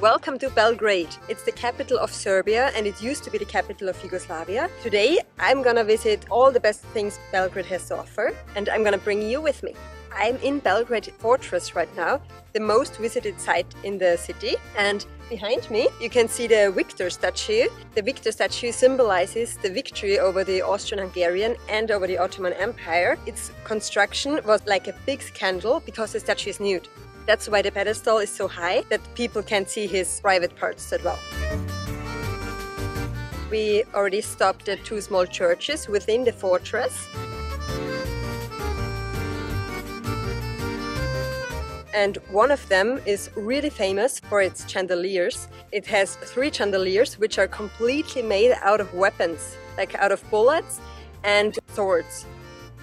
Welcome to Belgrade. It's the capital of Serbia and it used to be the capital of Yugoslavia. Today I'm gonna visit all the best things Belgrade has to offer and I'm gonna bring you with me. I'm in Belgrade Fortress right now, the most visited site in the city, and behind me you can see the victor statue. The victor statue symbolizes the victory over the Austrian-Hungarian and over the Ottoman Empire. Its construction was like a big scandal because the statue is nude. That's why the pedestal is so high that people can see his private parts as well. We already stopped at two small churches within the fortress. And one of them is really famous for its chandeliers. It has three chandeliers which are completely made out of weapons, like out of bullets and swords.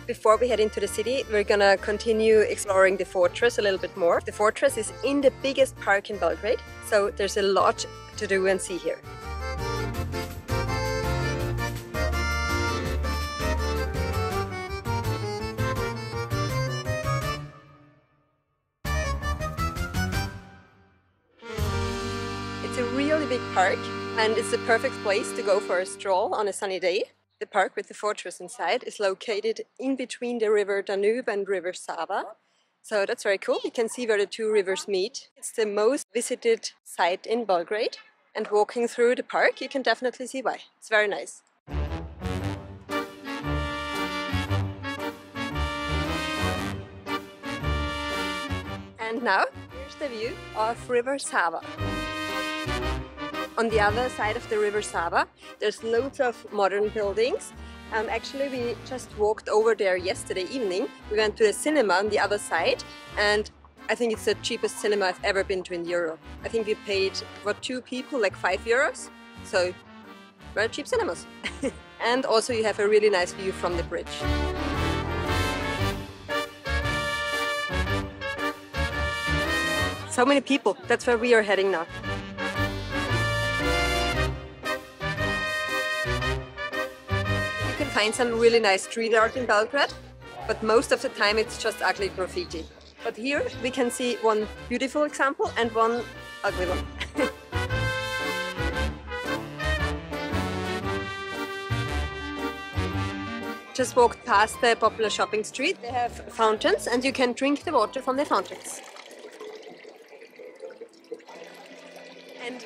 Before we head into the city, we're gonna continue exploring the fortress a little bit more. The fortress is in the biggest park in Belgrade, so there's a lot to do and see here. It's a really big park and it's the perfect place to go for a stroll on a sunny day. The park with the fortress inside is located in between the River Danube and River Sava. So that's very cool. You can see where the two rivers meet. It's the most visited site in Belgrade. And walking through the park, you can definitely see why. It's very nice. And now, here's the view of River Sava. On the other side of the River Sava, there's loads of modern buildings. Actually, we just walked over there yesterday evening. We went to a cinema on the other side, and I think it's the cheapest cinema I've ever been to in Europe. I think we paid for two people like €5, so very cheap cinemas. And also you have a really nice view from the bridge. So many people, that's where we are heading now. Find some really nice street art in Belgrade, but most of the time it's just ugly graffiti. But here we can see one beautiful example and one ugly one. Just walked past the popular shopping street. They have fountains and you can drink the water from the fountains. And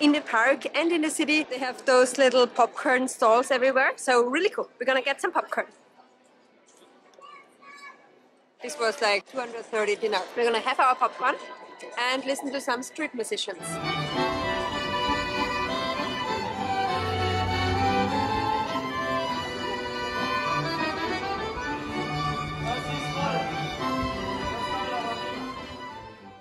in the park and in the city, they have those little popcorn stalls everywhere. So really cool. We're gonna get some popcorn. This was like 230 dinars. We're gonna have our popcorn and listen to some street musicians.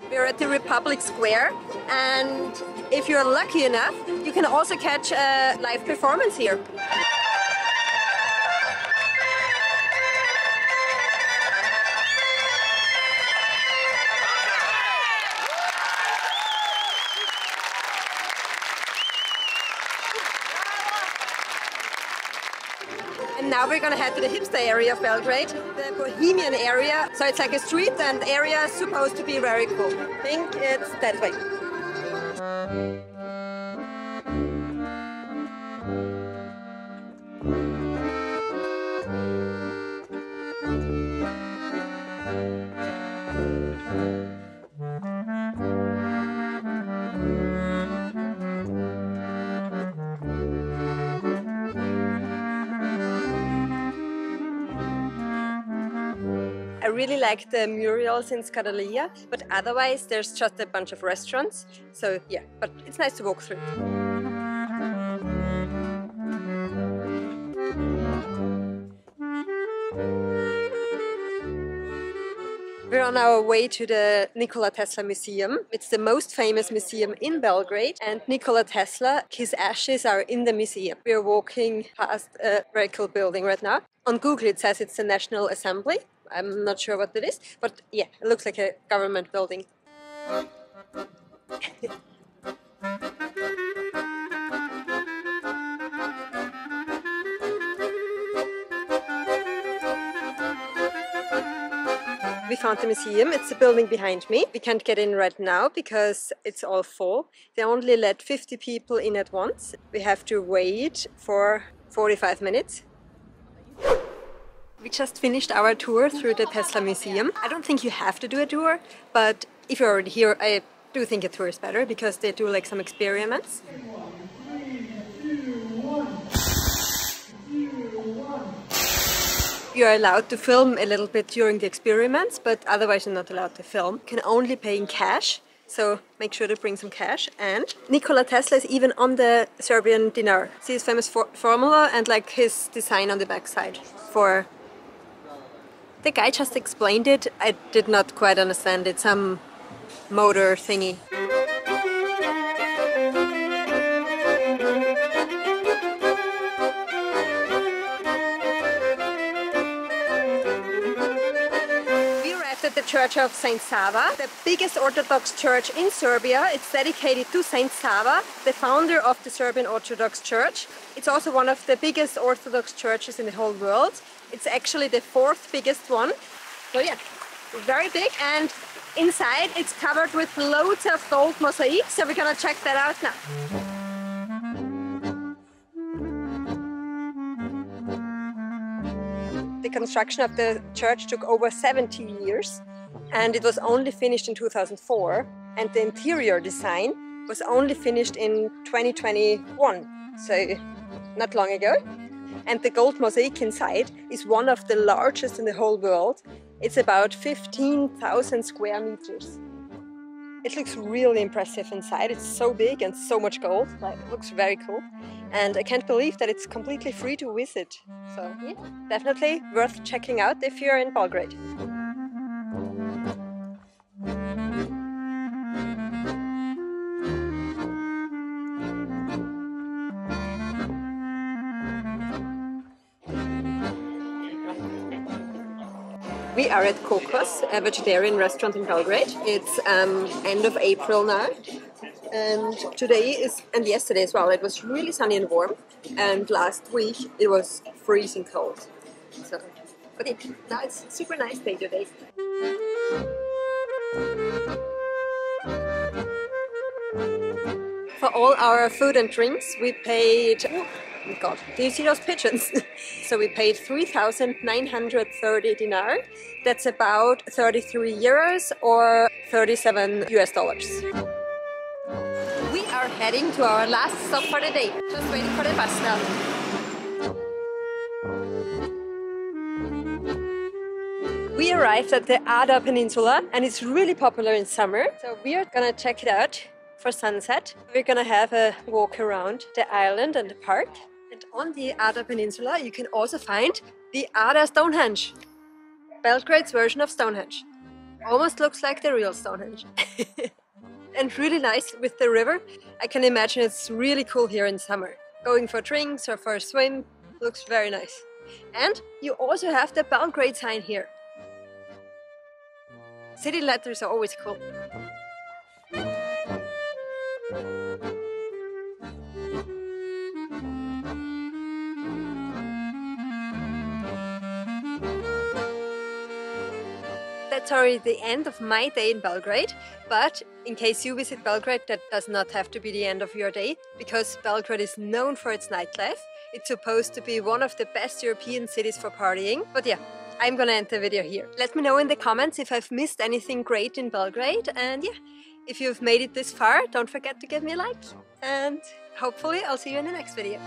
We're at the Republic Square, and if you're lucky enough, you can also catch a live performance here. And now we're gonna head to the hipster area of Belgrade, the bohemian area. So it's like a street and area supposed to be very cool. I think it's that way. I really like the murals in Skadarlija, but otherwise there's just a bunch of restaurants. So yeah, but it's nice to walk through. We're on our way to the Nikola Tesla Museum. It's the most famous museum in Belgrade, and Nikola Tesla, his ashes are in the museum. We're walking past a very cool building right now. On Google it says it's the National Assembly. I'm not sure what it is, but yeah, it looks like a government building. we found the museum. It's the building behind me. We can't get in right now because it's all full. They only let 50 people in at once. We have to wait for 45 minutes. We just finished our tour through the Tesla Museum. I don't think you have to do a tour, but if you're already here, I do think a tour is better because they do like some experiments. You're allowed to film a little bit during the experiments, but otherwise you're not allowed to film. You can only pay in cash, so make sure to bring some cash. And Nikola Tesla is even on the Serbian dinar. See his famous formula and like his design on the backside for... The guy just explained it. I did not quite understand it. Some motor thingy. We arrived at the church of Saint Sava, the biggest Orthodox church in Serbia. It's dedicated to Saint Sava, the founder of the Serbian Orthodox Church. It's also one of the biggest Orthodox churches in the whole world. It's actually the 4th biggest one. So yeah, very big, and inside it's covered with loads of gold mosaics, so we're gonna check that out now. The construction of the church took over 70 years and it was only finished in 2004, and the interior design was only finished in 2021, so not long ago. And the gold mosaic inside is one of the largest in the whole world. It's about 15,000 square meters. It looks really impressive inside. It's so big and so much gold. Like, it looks very cool. And I can't believe that it's completely free to visit. So yeah, definitely worth checking out if you're in Belgrade. We are at Kokos, a vegetarian restaurant in Belgrade. It's end of April now, and today is, and yesterday as well, it was really sunny and warm, and last week it was freezing cold. So, but now it's a super nice day today. For all our food and drinks we paid... Oh my god, do you see those pigeons? So we paid 3,930 dinar. That's about 33 euros or $37. We are heading to our last stop for the day. Just waiting for the bus now. We arrived at the Ada Peninsula and it's really popular in summer. So we are gonna check it out for sunset. We're gonna have a walk around the island and the park. And on the Ada Peninsula you can also find the Ada Stonehenge. Belgrade's version of Stonehenge. Almost looks like the real Stonehenge. And really nice with the river. I can imagine it's really cool here in summer. Going for drinks or for a swim looks very nice. And you also have the Belgrade sign here. City letters are always cool. That's already the end of my day in Belgrade, but in case you visit Belgrade, that does not have to be the end of your day, because Belgrade is known for its nightlife. It's supposed to be one of the best European cities for partying, but yeah, I'm gonna end the video here. Let me know in the comments if I've missed anything great in Belgrade, and yeah, if you've made it this far, don't forget to give me a like, and hopefully I'll see you in the next video.